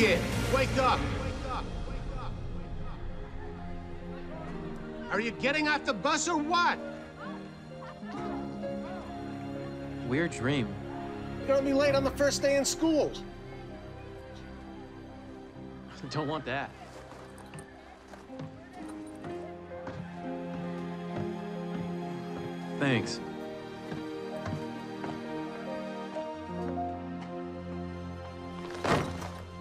kid! Wake up! Are you getting off the bus or what? Weird dream. You're gonna be late on the first day in school. Don't want that. Thanks.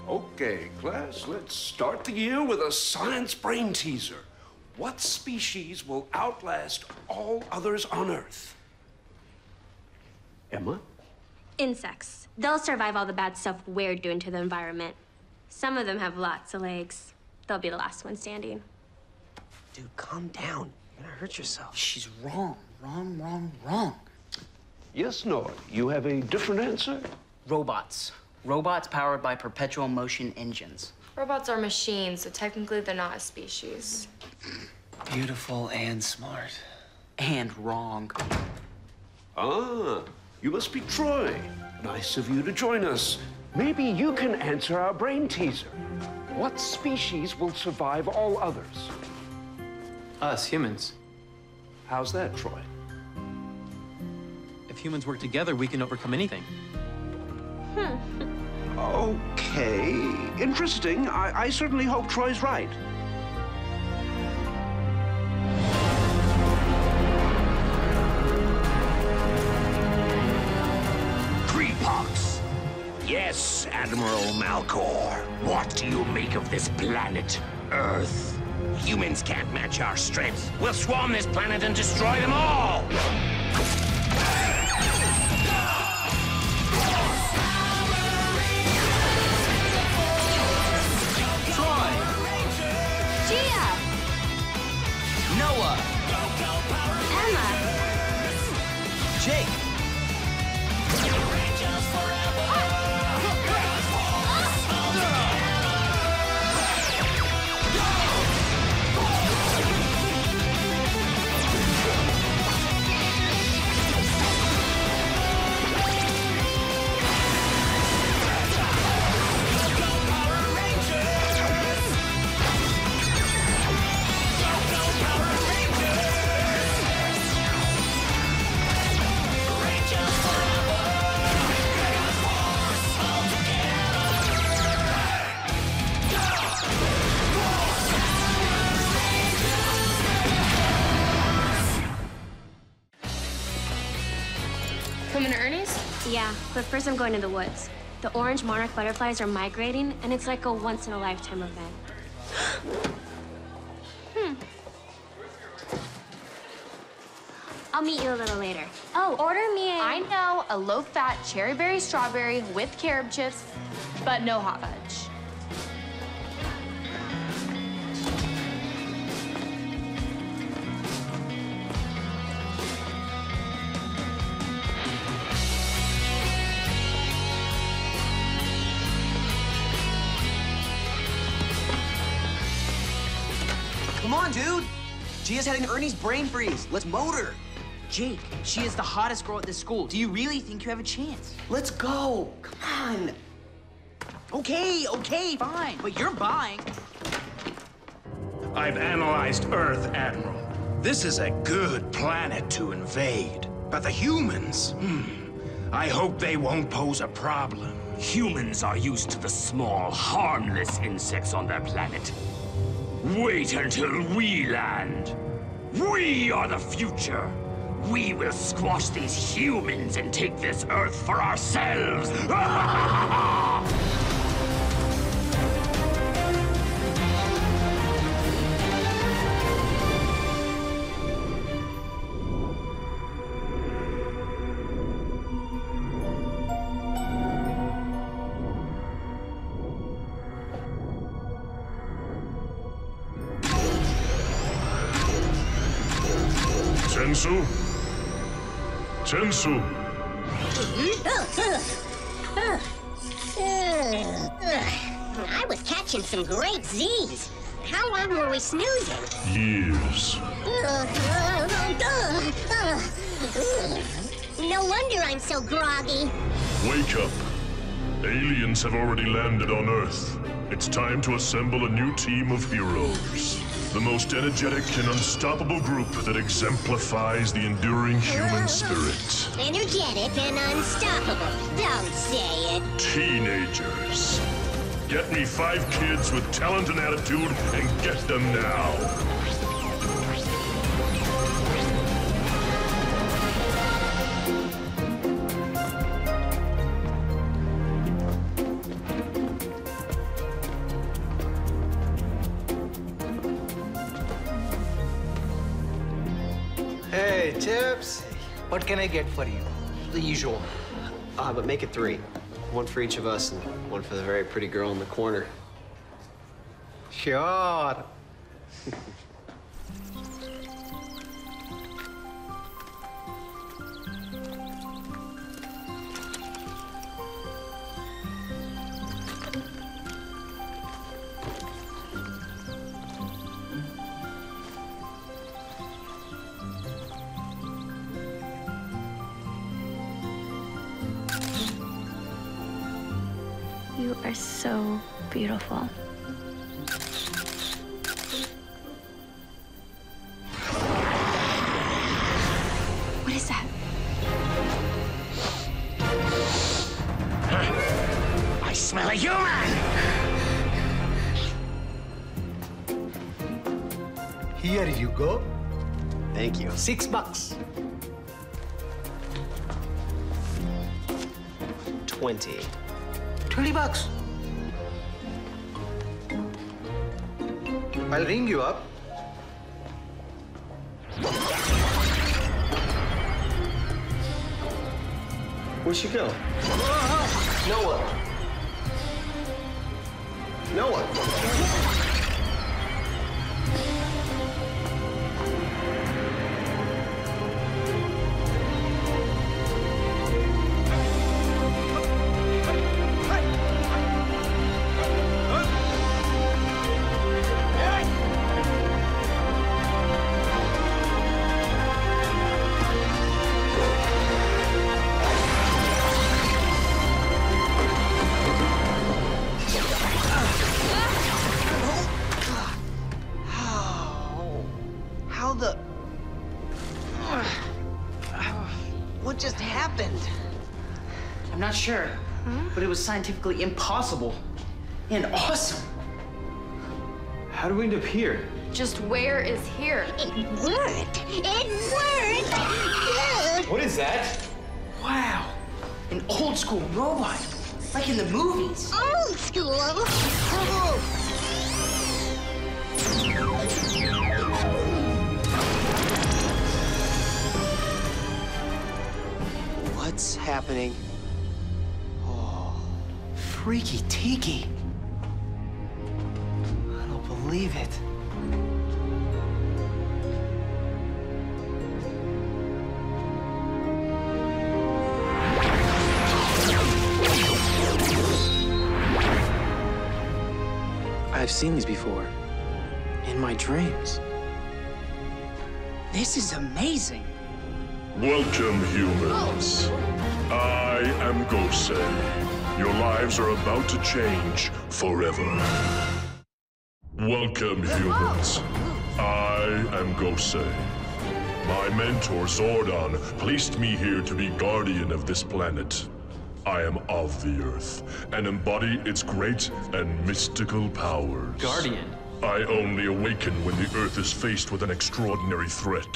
Okay, class, let's start the year with a science brain teaser. What species will outlast all others on Earth? Emma? Insects. They'll survive all the bad stuff we're doing to the environment. Some of them have lots of legs. They'll be the last one standing. Dude, calm down. You're gonna hurt yourself. She's wrong. Wrong, wrong, wrong. Yes, Nora, you have a different answer? Robots. Robots powered by perpetual motion engines. Robots are machines, so technically they're not a species. Beautiful and smart. And wrong. Ah, you must be Troy. Nice of you to join us. Maybe you can answer our brain teaser. What species will survive all others? Us, humans. How's that, Troy? If humans work together, we can overcome anything. Okay, interesting. I certainly hope Troy's right. Creepox. Yes, Admiral Malcor. What do you make of this planet, Earth? Humans can't match our strength. We'll swarm this planet and destroy them all! Troy! Gia! Noah! Emma! Jake! Yeah, but first I'm going to the woods. The orange monarch butterflies are migrating, and it's like a once-in-a-lifetime event. I'll meet you a little later. Oh, order me a... I know, a low-fat cherry berry strawberry with carob chips, but no hot fudge. Dude, Gia's had an Ernie's brain freeze. Let's motor. Jake, she is the hottest girl at this school. Do you really think you have a chance? Let's go. Come on. Okay, okay, fine. But you're buying. I've analyzed Earth, Admiral. This is a good planet to invade. But the humans, I hope they won't pose a problem. Humans are used to the small, harmless insects on their planet. Wait until we land. We are the future. We will squash these humans and take this Earth for ourselves. Tensou? Tensou! I was catching some great Z's. How long were we snoozing? Years. No wonder I'm so groggy. Wake up. Aliens have already landed on Earth. It's time to assemble a new team of heroes. The most energetic and unstoppable group that exemplifies the enduring human spirit. Energetic and unstoppable. Don't say it. Teenagers. Get me 5 kids with talent and attitude and get them now. What can I get for you? The usual. But make it 3. 1 for each of us and 1 for the very pretty girl in the corner. Sure. You are so beautiful. What is that? I smell a human! Here you go. Thank you. $6. 20. $20. I'll ring you up. Where'd she go? No one. No one. Sure, but it was scientifically impossible and awesome. How do we end up here? Just where is here? It worked. It worked. What is that? Wow, an old school robot, like in the movies. Old school? What's happening? Freaky tiki. I don't believe it. I've seen these before. In my dreams. This is amazing. Welcome, humans. Oh. I am Gosei. Your lives are about to change forever. Welcome, humans. I am Gosei. My mentor, Zordon, placed me here to be guardian of this planet. I am of the Earth and embody its great and mystical powers. Guardian? I only awaken when the Earth is faced with an extraordinary threat.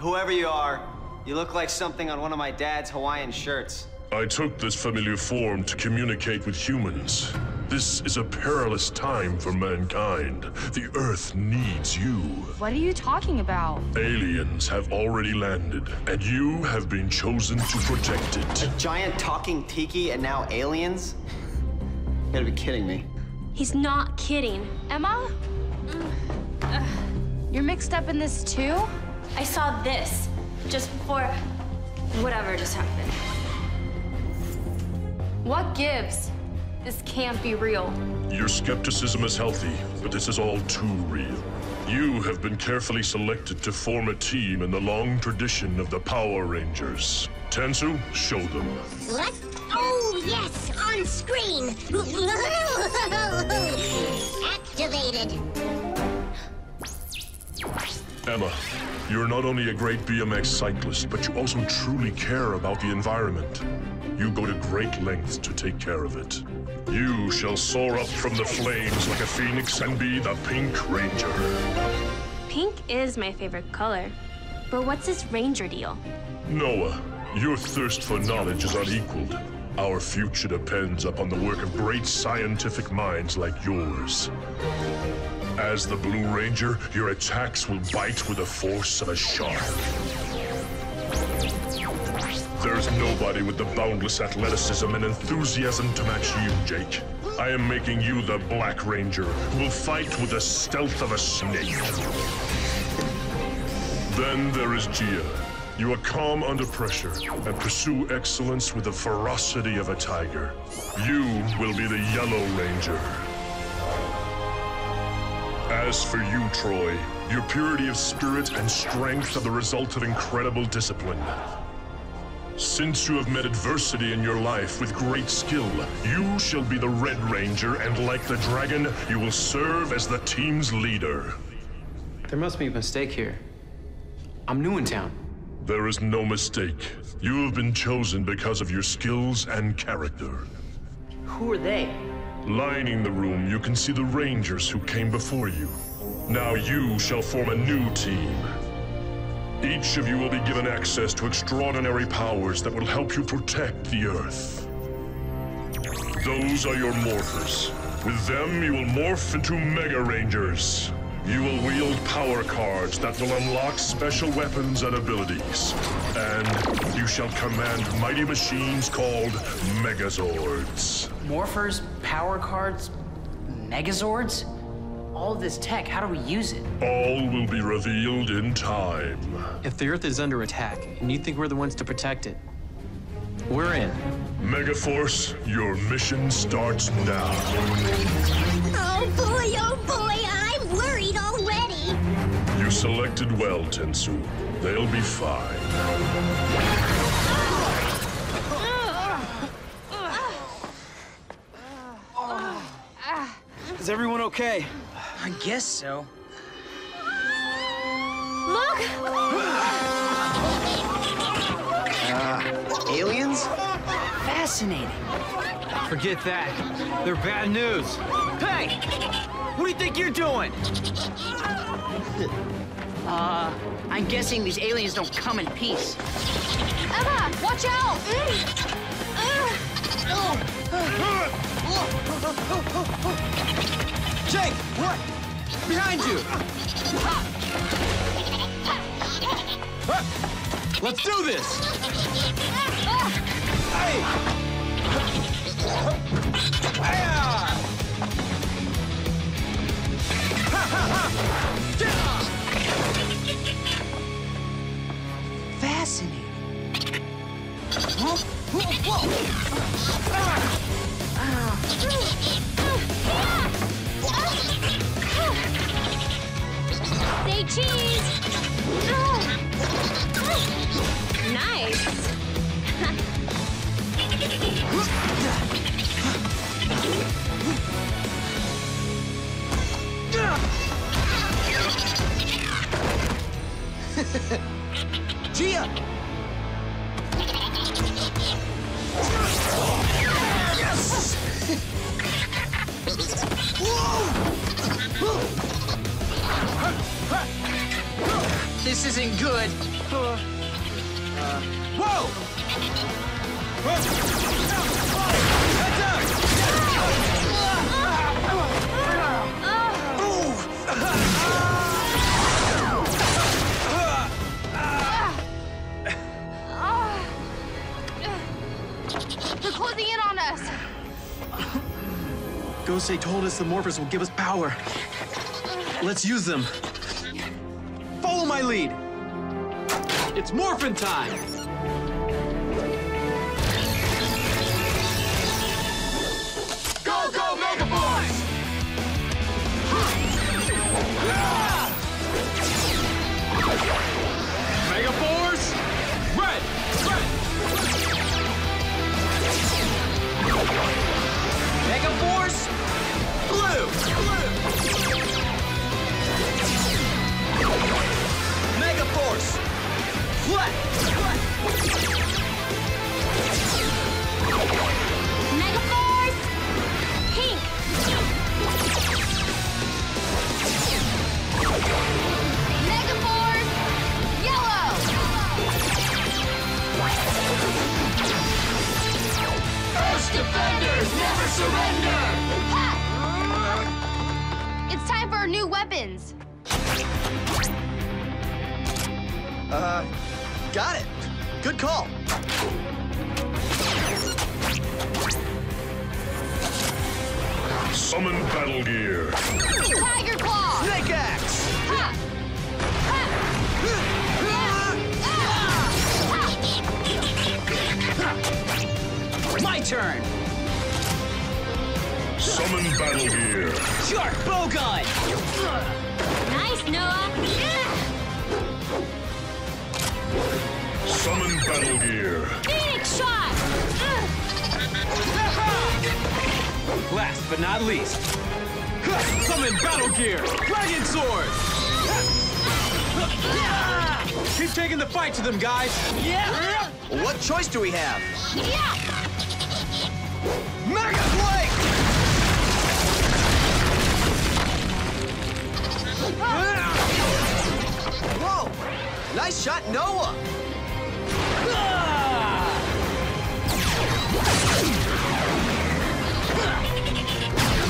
Whoever you are, you look like something on one of my dad's Hawaiian shirts. I took this familiar form to communicate with humans. This is a perilous time for mankind. The Earth needs you. What are you talking about? Aliens have already landed, and you have been chosen to protect it. A giant talking tiki and now aliens? You gotta be kidding me. He's not kidding. Emma? You're mixed up in this too? I saw this just before whatever just happened. What gives? This can't be real. Your skepticism is healthy, but this is all too real. You have been carefully selected to form a team in the long tradition of the Power Rangers. Tensou, show them. What? Oh, yes, on screen. Activated. Emma, you're not only a great BMX cyclist, but you also truly care about the environment. You go to great lengths to take care of it. You shall soar up from the flames like a phoenix and be the Pink Ranger. Pink is my favorite color, but what's this ranger deal? Noah, your thirst for knowledge is unequaled. Our future depends upon the work of great scientific minds like yours. As the Blue Ranger, your attacks will bite with the force of a shark. There's nobody with the boundless athleticism and enthusiasm to match you, Jake. I am making you the Black Ranger, who will fight with the stealth of a snake. Then there is Gia. You are calm under pressure and pursue excellence with the ferocity of a tiger. You will be the Yellow Ranger. As for you, Troy, your purity of spirit and strength are the result of incredible discipline. Since you have met adversity in your life with great skill, you shall be the Red Ranger, and like the dragon, you will serve as the team's leader. There must be a mistake here. I'm new in town. There is no mistake. You have been chosen because of your skills and character. Who are they? Lining the room, you can see the Rangers who came before you. Now you shall form a new team. Each of you will be given access to extraordinary powers that will help you protect the Earth. Those are your Morphers. With them, you will morph into Mega Rangers. You will wield power cards that will unlock special weapons and abilities. And you shall command mighty machines called Megazords. Morphers, power cards, Megazords? All this tech, how do we use it? All will be revealed in time. If the Earth is under attack, and you think we're the ones to protect it, we're in. Megaforce, your mission starts now. Oh boy, I'm worried already. You selected well, Tensou. They'll be fine. Is everyone okay? I guess so. Look! Aliens? Fascinating. Forget that. They're bad news. Hey! What do you think you're doing? I'm guessing these aliens don't come in peace. Emma, watch out! Jake, what? Behind you! Let's do this! Hey! Fascinating. Huh? Say cheese! Nice! Gia! Yes! Whoa! This isn't good. Whoa! They're closing in on us. Gosei told us the Morphers will give us power. Let's use them. Follow my lead. It's morphin' time. Go, go, Mega Force! Mega Force, red, red. weapons. Got it. Good call. Summon battle gear. Tiger claw. Snake axe. Ha! Ha! Ha! My turn. Summon battle gear. Shark Bowgun. Nice, Noah. Summon battle gear. Phoenix Shark. Last but not least, summon battle gear. Dragon Sword. Keep taking the fight to them, guys. Yeah. What choice do we have? Yeah. Mega Blasters. Whoa! Nice shot, Noah!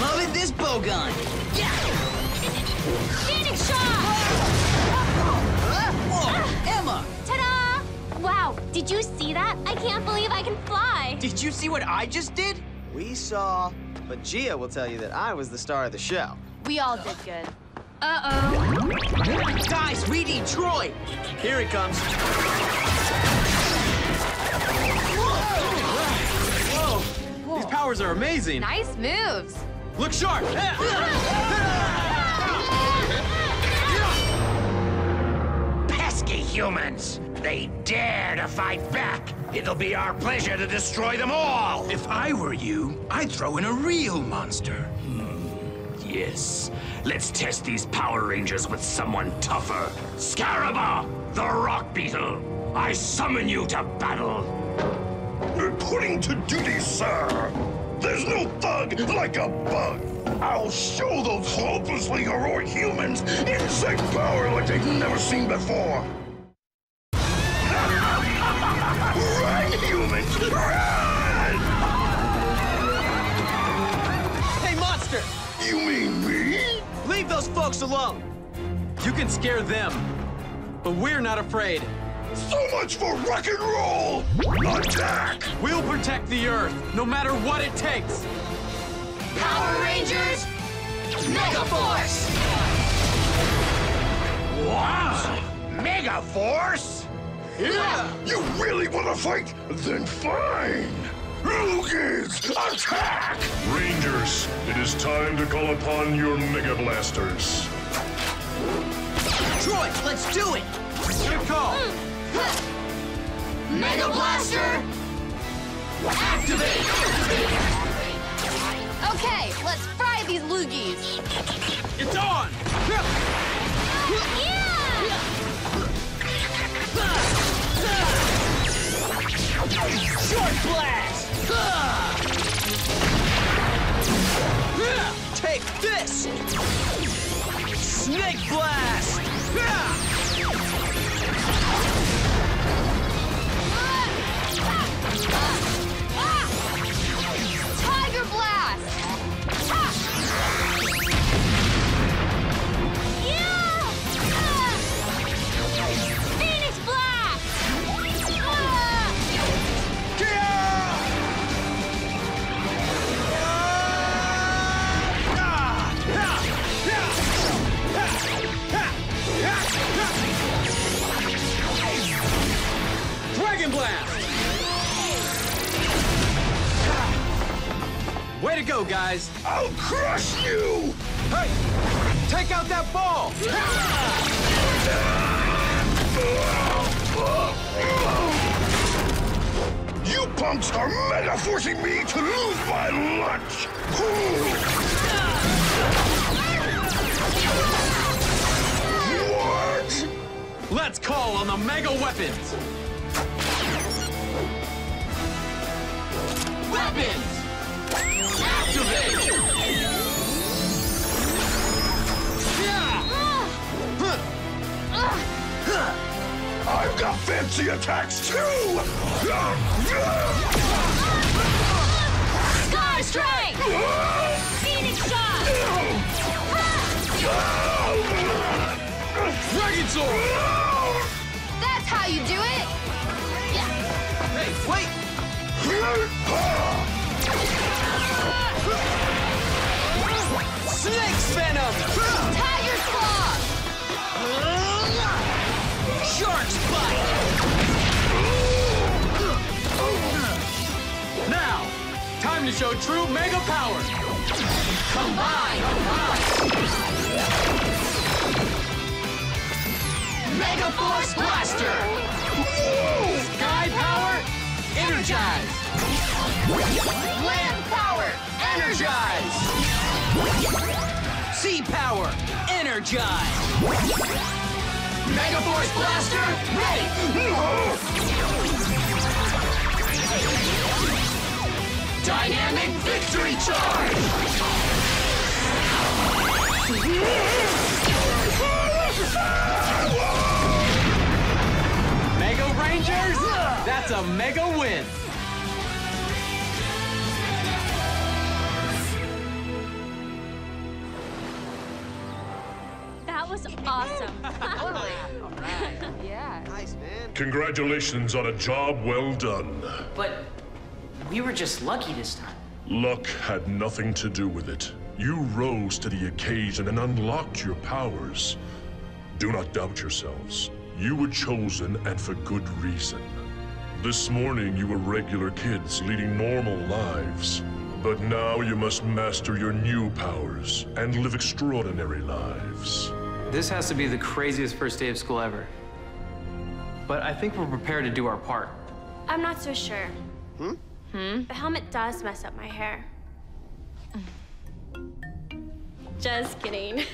Loving this bowgun! Yeah! Phoenix shot! Emma! Ta-da! Wow, did you see that? I can't believe I can fly! Did you see what I just did? We saw, but Gia will tell you that I was the star of the show. We all did good. Uh-oh. Guys, we need Troy! Here he comes. Whoa! Whoa! These powers are amazing. Nice moves. Look sharp! Pesky humans! They dare to fight back! It'll be our pleasure to destroy them all! If I were you, I'd throw in a real monster. Yes. Let's test these Power Rangers with someone tougher. Scaraba, the Rock Beetle. I summon you to battle. Reporting to duty, sir. There's no thug like a bug. I'll show those hopelessly heroic humans insect power like they've never seen before. Run, humans, run! Hey, monster! You mean me? Leave those folks alone. You can scare them, but we're not afraid. So much for rock and roll! Attack! We'll protect the Earth, no matter what it takes. Power Rangers, Mega Force! What? Mega Force? Yeah! You really want to fight? Then fine! Rookies, attack! Rangers, it is time to call upon your Mega Blasters. Troy, let's do it! Good call! Mega Blaster! Activate! Okay, let's fry these loogies! It's on! Yeah! Short blast! Take this! Snake blast! Tiger blast! Dragon Blast! Way to go, guys! I'll crush you! Hey! Take out that ball! You punks are meta-forcing me to lose my lunch! What? Let's call on the Mega Weapons! Weapons! Activate! I've got fancy attacks too! Sky Strike! Phoenix Shot! Zord! That's how you do it! Yeah. Hey, wait! Snake's venom! Tiger's claw! Shark's bite! Now, time to show true mega power! Combine! Mega Force Blaster! Woo! Sky power, energize! Land power, energize! Sea power, energize! Mega Force Blaster, ready! Dynamic victory charge! Mega Rangers? That's a mega win! That was awesome. Totally. All right. Yeah. Nice, man. Congratulations on a job well done. But we were just lucky this time. Luck had nothing to do with it. You rose to the occasion and unlocked your powers. Do not doubt yourselves. You were chosen, and for good reason. This morning, you were regular kids leading normal lives. But now you must master your new powers and live extraordinary lives. This has to be the craziest first day of school ever. But I think we're prepared to do our part. I'm not so sure. The helmet does mess up my hair. Just kidding.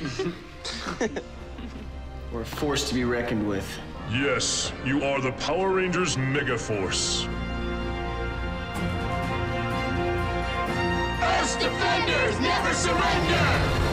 We're a force to be reckoned with. Yes, you are the Power Rangers Megaforce. First defenders never surrender!